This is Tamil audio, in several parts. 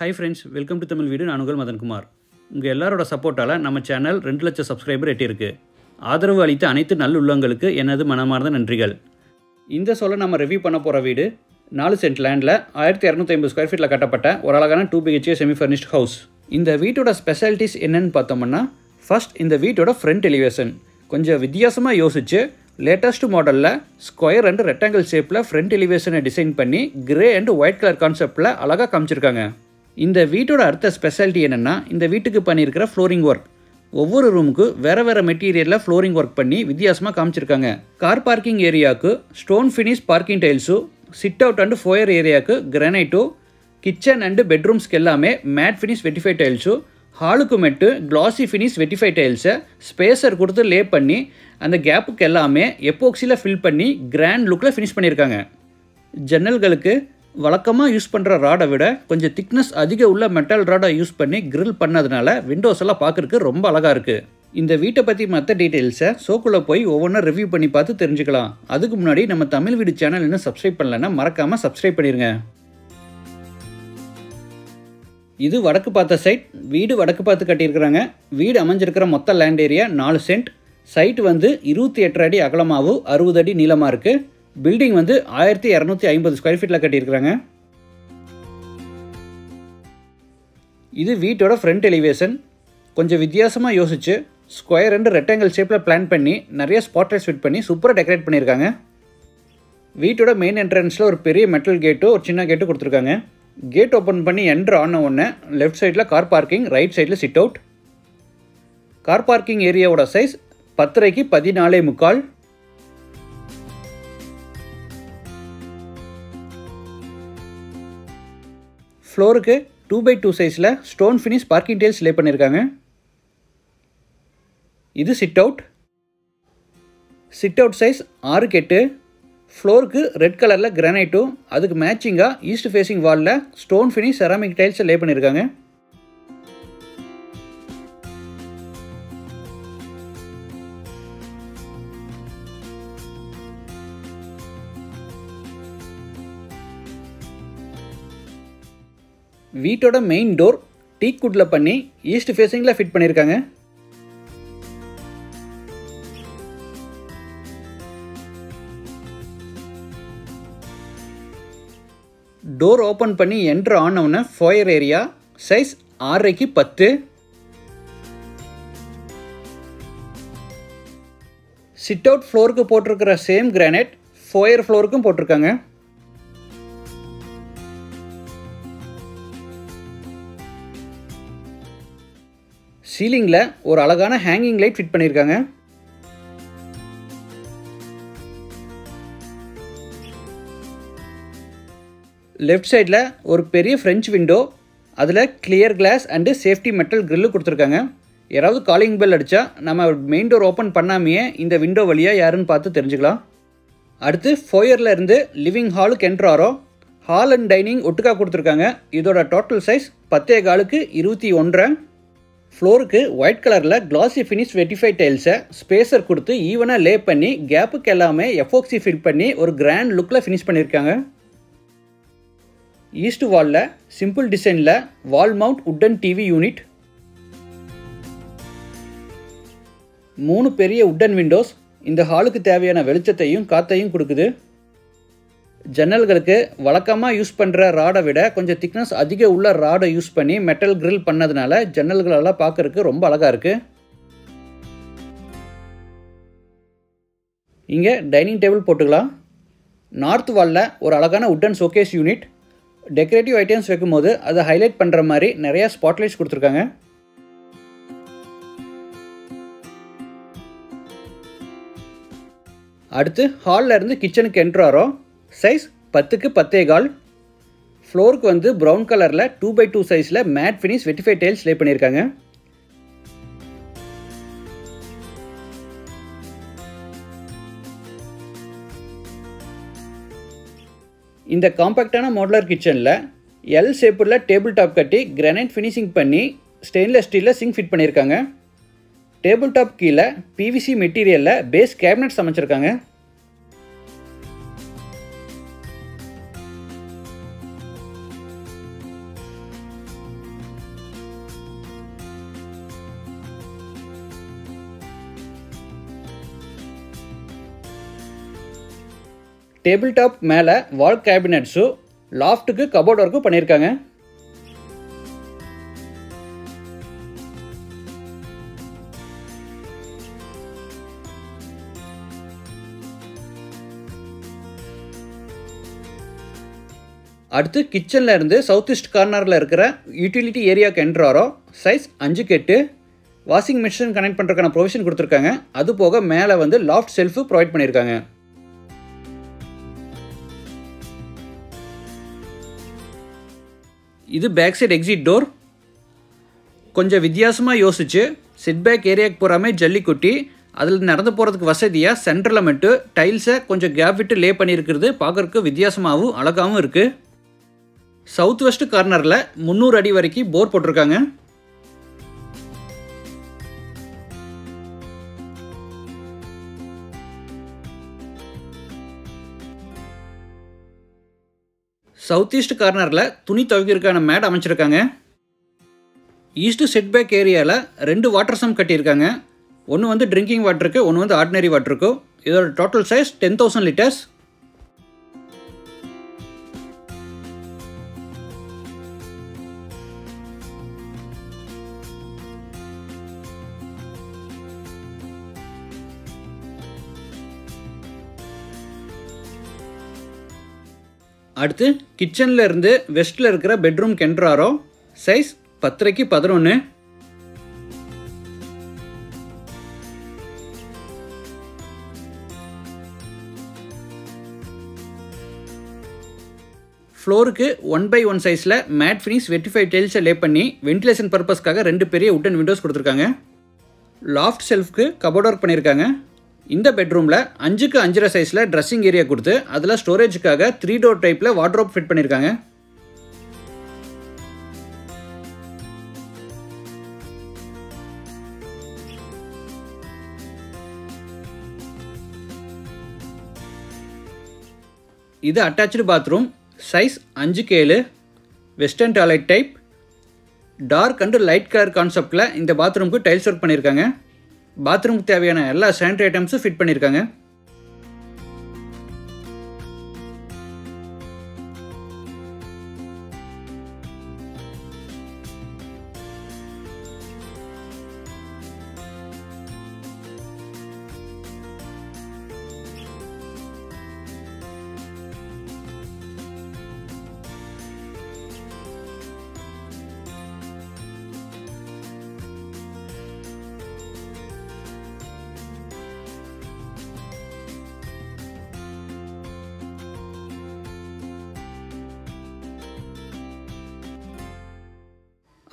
Hi friends, welcome to Tamil Veedu. Nanugal Madan Kumar. உங்கள் எல்லாரோட சப்போர்ட்டால் நம்ம சேனல் 2 லட்சம் சப்ஸ்கிரைபர் எட்டியிருக்கு. ஆதரவு அளித்த அனைத்து நல்லுள்ளங்களுக்கு எனது மனமார்ந்த நன்றிகள். இந்த சொல்ல நம்ம ரிவ்யூ பண்ண போகிற வீடு 4 சென்ட் லேண்டில் 1250 ஸ்கொயர் ஃபீட்டில் கட்டப்பட்ட ஒரு அழகான 2 BHK செமி ஃபர்னிஷ்ட் ஹவுஸ். இந்த வீட்டோட ஸ்பெஷாலிட்டிஸ் என்னென்னு பார்த்தோம்னா, ஃபர்ஸ்ட் இந்த வீட்டோட ஃப்ரண்ட் எலிவேஷன் கொஞ்சம் வித்தியாசமாக யோசிச்சு லேட்டஸ்ட் மாடலில் ஸ்கொயர் அண்ட் ரெக்டாங்கிள் ஷேப்பில் ஃப்ரண்ட் எலிவேஷனை டிசைன் பண்ணி கிரே அண்ட் ஒயிட் கலர் கான்செப்டில் அழகாக காமிச்சிருக்காங்க. இந்த வீட்டோட அடுத்த ஸ்பெஷாலிட்டி என்னென்னா, இந்த வீட்டுக்கு பண்ணியிருக்கிற ஃப்ளோரிங் ஒர்க். ஒவ்வொரு ரூமுக்கு வேறு வேறு மெட்டீரியலில் ஃப்ளோரிங் ஒர்க் பண்ணி வித்தியாசமாக காமிச்சிருக்காங்க. கார் பார்க்கிங் ஏரியாவுக்கு ஸ்டோன் ஃபினிஷ் பார்க்கிங் டைல்ஸும், சிட் அவுட் அண்ட் ஃபோயர் ஏரியாவுக்கு கிரானைட்டும், கிச்சன் அண்டு பெட்ரூம்ஸ்க்கு எல்லாமே மேட் ஃபினிஷ் வெட்டிஃபை டைல்ஸும், ஹாலுக்கு மட்டும் கிளாஸி ஃபினிஷ் வெட்டிஃபை டைல்ஸை ஸ்பேசர் கொடுத்து லே பண்ணி அந்த கேப்புக்கு எல்லாமே எப்போக்சியில் ஃபில் பண்ணி கிராண்ட் லுக்கில் ஃபினிஷ் பண்ணியிருக்காங்க. ஜன்னல்களுக்கு வழக்கமாக யூஸ் பண்ணுற ராடை விட கொஞ்சம் திக்னஸ் அதிக உள்ள மெட்டல் ராடை யூஸ் பண்ணி கிரில் பண்ணதுனால விண்டோஸ் எல்லாம் பார்க்குறக்கு ரொம்ப அழகாக இருக்குது. இந்த வீட்டை பற்றி மற்ற டீட்டெயில்ஸை ஷோக்குள்ளே போய் ஒவ்வொன்றா ரிவ்யூ பண்ணி பார்த்து தெரிஞ்சுக்கலாம். அதுக்கு முன்னாடி நம்ம தமிழ் வீடு சேனல் இன்னும் சப்ஸ்கிரைப் பண்ணலைன்னா மறக்காமல் சப்ஸ்கிரைப் பண்ணிடுங்க. இது வடக்கு பார்த்த சைட். வீடு வடக்கு பார்த்து கட்டியிருக்கிறாங்க. வீடு அமைஞ்சிருக்கிற மொத்த லேண்ட் ஏரியா 4 சென்ட். சைட் வந்து 28 அடி அகலமாகவும் 60 அடி நீளமாக இருக்குது. பில்டிங் வந்து 1250 ஸ்கொயர் ஃபீட்டில் கட்டியிருக்கிறாங்க. இது வீட்டோட ஃப்ரண்ட் எலிவேஷன். கொஞ்சம் வித்தியாசமாக யோசிச்சு ஸ்கொயர் அண்ட் ரெக்டாங்கிள் ஷேப்பில் பிளான் பண்ணி நிறைய ஸ்பாட் லைட்ஸ் ஃபிட் பண்ணி சூப்பராக டெக்கரேட் பண்ணியிருக்காங்க. வீட்டோட மெயின் என்ட்ரன்ஸில் ஒரு பெரிய மெட்டல் கேட்டும் ஒரு சின்ன கேட்டும் கொடுத்துருக்காங்க. கேட் ஓப்பன் பண்ணி என்ட்ரு ஆன உடனே லெஃப்ட் சைடில் கார் பார்க்கிங், ரைட் சைடில் சிட் அவுட். கார் பார்க்கிங் ஏரியாவோட சைஸ் 10 × 14.25. ஃப்ளோருக்கு 2 பை 2 சைஸில் stone finish parking tiles lay பண்ணியிருக்காங்க. இது sit out. Sit out size 6 × 8. ஃப்ளோருக்கு ரெட் கலரில் கிரானைட்டும் அதுக்கு மேட்சிங்காக ஈஸ்ட் ஃபேஸிங் வாலில் stone finish ceramic tiles lay பண்ணியிருக்காங்க. வீட்டோட மெயின் டோர் டீக்வுட்டில் பண்ணி ஈஸ்ட் ஃபேஸிங்கில் ஃபிட் பண்ணியிருக்காங்க. டோர் ஓப்பன் பண்ணி என்ட்ரு ஆனவுடனே foyer area size 6 × 10. Sit out ஃப்ளோருக்கு போட்டிருக்கிற சேம் கிரானைட் ஃபோயர் ஃப்ளோருக்கும் போட்டிருக்காங்க. சீலிங்கில் ஒரு அழகான ஹேங்கிங் லைட் ஃபிட் பண்ணியிருக்காங்க. லெஃப்ட் சைடில் ஒரு பெரிய ஃப்ரெஞ்ச் விண்டோ, அதில் clear glass and safety metal grill கொடுத்துருக்காங்க. யாராவது காலிங் பெல் அடித்தா நம்ம மெயின் டோர் ஓப்பன் பண்ணாமையே இந்த விண்டோ வழியாக யாருன்னு பார்த்து தெரிஞ்சுக்கலாம். அடுத்து ஃபோயரில் இருந்து லிவிங் ஹாலுக்கு என்ட்ராரோ. ஹால் அண்ட் டைனிங் ஒட்டுக்கா கொடுத்துருக்காங்க. இதோட டோட்டல் சைஸ் 10 × 14.5. ஃப்ளோருக்கு ஒயிட் கலரில் கிளாஸி ஃபினிஷ் வெட்டிஃபை டைல்ஸை ஸ்பேசர் கொடுத்து ஈவனாக லே பண்ணி கேப்புக்கு எல்லாமே எஃப்ஓக்சி ஃபிட் பண்ணி ஒரு கிராண்ட் லுக்கில் ஃபினிஷ் பண்ணியிருக்காங்க. ஈஸ்ட் வாலில் சிம்பிள் டிசைனில் wall mount wooden TV unit, 3 பெரிய உட்டன் விண்டோஸ் இந்த ஹாலுக்கு தேவையான வெளிச்சத்தையும் காற்றையும் கொடுக்குது. ஜன்னல்களுக்கு வழக்கமாக யூஸ் பண்ணுற ராடை விட கொஞ்சம் திக்னஸ் அதிக உள்ள ராடை யூஸ் பண்ணி மெட்டல் கிரில் பண்ணதுனால ஜன்னல்களெல்லாம் பார்க்குறதுக்கு ரொம்ப அழகாக இருக்குது. இங்கே டைனிங் டேபிள் போட்டுக்கலாம். நார்த் வாலில் ஒரு அழகான wooden showcase unit. Decorative items வைக்கும்போது அதை ஹைலைட் பண்ணுற மாதிரி நிறையா ஸ்பாட்லைட்ஸ் கொடுத்துருக்காங்க. அடுத்து ஹாலில் இருந்து கிச்சனுக்கு என்ட்ராரோ. சைஸ் 10 × 10.25. ஃப்ளோருக்கு வந்து ப்ரௌன் கலரில் 2 பை 2 சைஸில் mat finish vitrified tiles lay பண்ணியிருக்காங்க. இந்த காம்பாக்டான மாடுலர் கிச்சனில் எல் ஷேப்பில் டேபிள் டாப் கட்டி கிரானைட் ஃபினிஷிங் பண்ணி ஸ்டெயின்லெஸ் ஸ்டீலில் சிங்க் ஃபிட் பண்ணியிருக்காங்க. டேபிள் டாப் கீழே பிவிசி மெட்டீரியலில் பேஸ் கேபினெட்ஸ் அமைச்சிருக்காங்க. टेबल टॉप மேல வால் கேபினட்ஸ் லாஃப்ட்க்கு கபோர்ட் வர்க்கு பண்ணிருக்காங்க அடுத்து கிச்சன்ல இருந்து சவுத் ஈஸ்ட் கார்னர்ல இருக்கிற யூட்டிலிட்டி ஏரியாக்கு என்டர் ஆறோம் சைஸ் 5 கெட் வாஷிங் மெஷின் கனெக்ட் பண்றதுக்கான ப்ரொவிஷன் கொடுத்திருக்காங்க அது போக மேலே வந்து லாஃப்ட் ஷெல்ஃப் ப்ரொவைட் பண்ணிருக்காங்க இது பேக் சைடு எக்ஸிட் டோர் கொஞ்சம் வித்தியாசமா யோசிச்சு செட் பேக் ஏரியாக்கு போறாமே ஜல்லிக்குட்டி அதில் நடந்து போறதுக்கு வசதியா சென்டர்ல மட்டும் டைல்ஸை கொஞ்சம் கேப் விட்டு லே பண்ணியிருக்கிறது பார்க்கறதுக்கு வித்தியாசமாவும் அழகாவும் இருக்கு சவுத் வெஸ்ட் கார்னர்ல 300 அடி வரைக்கும் போர் போட்டிருக்காங்க साउथ ईस्ट कॉर्नर तुणी तवक्किरक्कान मैट अमैच्चिरुक्कांगा ईस्ट सेट बैक एरियाला रेंडु वाटर सम कट्टिरुक्कांगा ओन्नु वंदु ड्रिंकिंग वाटर इरुक्कु ओन्नु वंदु ऑर्डिनरी वाटर इरुक्कु इदोड टोटल साइज 10000 लीटर्स அடுத்து கிச்சன்ல இருந்து வெஸ்ட்ல இருக்கிற பெட்ரூம் கென்ட்ராரோ சைஸ் 10x11 ஃப்ளோருக்கு 1x1 சைஸ்ல matt finish vitrified tiles lay பண்ணி வென்டிலேஷன் பர்பஸ்க்காக ரெண்டு பெரிய வுடன் விண்டோஸ் கொடுத்திருக்காங்க லாஃப்ட் ஷெல்ஃப்க்கு கபோர்ட் வர்க் பண்ணிருக்காங்க இந்த பெட்ரூம்ல 5x5.5 சைஸ்ல ட்ரெஸ்ஸிங் ஏரியா கொடுத்து அதுல ஸ்டோரேஜ்க்காக 3 டோர் டைப்ல வார்ட்ரோப் ஃபிட் பண்ணிருக்காங்க இது attached bathroom size 5x7 western toilet type dark and light colour கான்செப்ட்ல இந்த பாத்ரூமுக்கு டைல்ஸ் வர்க் பண்ணிருக்காங்க बाथरूम தேவையான சானிட்டரி ஐட்டம்ஸ் ஃபிட் பண்ணிருக்காங்க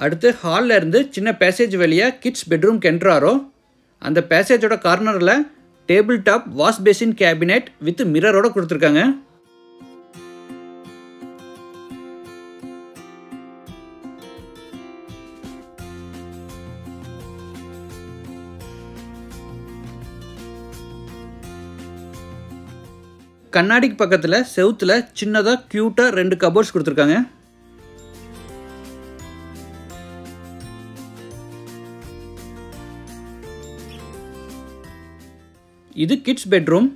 அடுத்து ஹால்ல இருந்து சின்ன பேசேஜ் வழியா கிட்ஸ் பெட்ரூம் கென்ட்ராரோ அந்த பேசேஜோட கார்னர்ல table top wash basin cabinet with மிரரோட கொடுத்திருக்காங்க கண்ணாடிக்கு பக்கத்துல செவுத்துல சின்னதா கியூட்டா ரெண்டு கபோர்ட்ஸ் கொடுத்திருக்காங்க இது kids bedroom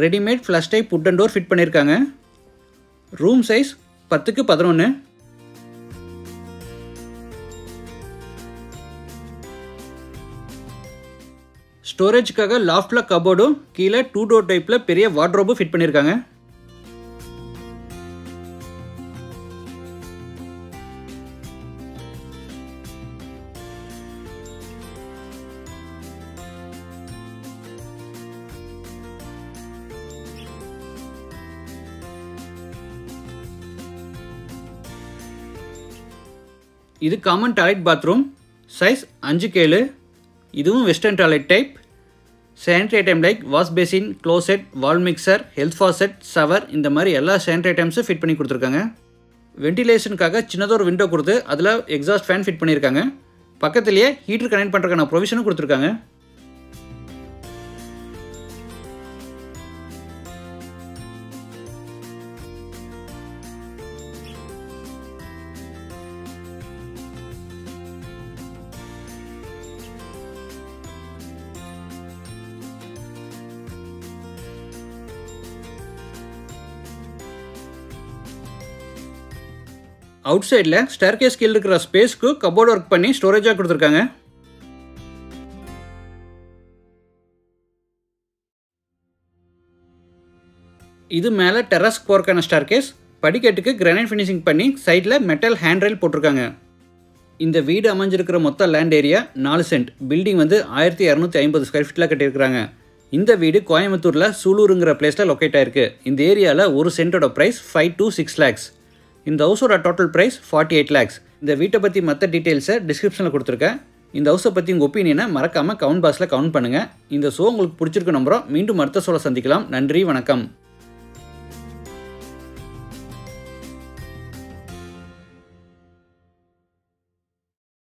readymade flush type put and door fit பண்ணிருக்காங்க ரூம் சைஸ் 10x11 ஸ்டோரேஜ்க்காக லாஃப்ட்ல கபோர்டும் கீழே 2 டோர் டைப்ல பெரிய வார்ட்ரோபும் ஃபிட் பண்ணிருக்காங்க இது common toilet bathroom size 5x7 இதுவும் western toilet type sanitary item like wash basin closet wall mixer health faucet shower இந்த மாதிரி எல்லா சானிட்டரி ஐட்டம்ஸும் ஃபிட் பண்ணி கொடுத்துருக்காங்க வென்டிலேஷனுக்காக சின்னதொரு விண்டோ கொடுத்து அதில் எக்ஸாஸ்ட் ஃபேன் ஃபிட் பண்ணியிருக்காங்க பக்கத்துலேயே ஹீட்டர் கனெக்ட் பண்ணுறதுக்கான ப்ரொவிஷனும் கொடுத்துருக்காங்க அவுட்சைடில் ஸ்டேர்கேஸ் கீழ இருக்கிற ஸ்பேஸ்க்கு கபோர்டு ஒர்க் பண்ணி ஸ்டோரேஜாக கொடுத்துருக்காங்க. இது மேலே டெரஸ் கோர்க்கான ஸ்டேர்கேஸ், படிக்கட்டுக்கு கிரானைட் ஃபினிஷிங் பண்ணி சைடில் மெட்டல் ஹேண்ட்ரெயில் போட்டிருக்காங்க. இந்த வீடு அமைஞ்சிருக்கிற மொத்த லேண்ட் ஏரியா 4 சென்ட். பில்டிங் வந்து 1250 ஸ்கொயர் ஃபீட்டில் கட்டியிருக்கிறாங்க. இந்த வீடு கோயம்புத்தூரில் சூலூருங்கிற பிளேஸில் லொக்கேட் ஆயிருக்கு. இந்த ஏரியாவில் 1 சென்ட்டோட ப்ரைஸ் 5 to 6 lakhs. இந்த ஹவுஸோட டோட்டல் ப்ரைஸ் 48 lakhs. இந்த வீட்டை பற்றி மற்ற டீட்டெயில்ஸை டிஸ்கிரிப்ஷனில் கொடுத்துருக்கேன். இந்த ஹவுஸை பற்றி உங்கள் ஒப்பீனியனை மறக்காமல் கமெண்ட் பாக்ஸில் கமெண்ட் பண்ணுங்கள். இந்த ஷோ உங்களுக்கு பிடிச்சிருக்க நம்புகிறோம். மீண்டும் அடுத்த ஷோவில் சந்திக்கலாம். நன்றி, வணக்கம்.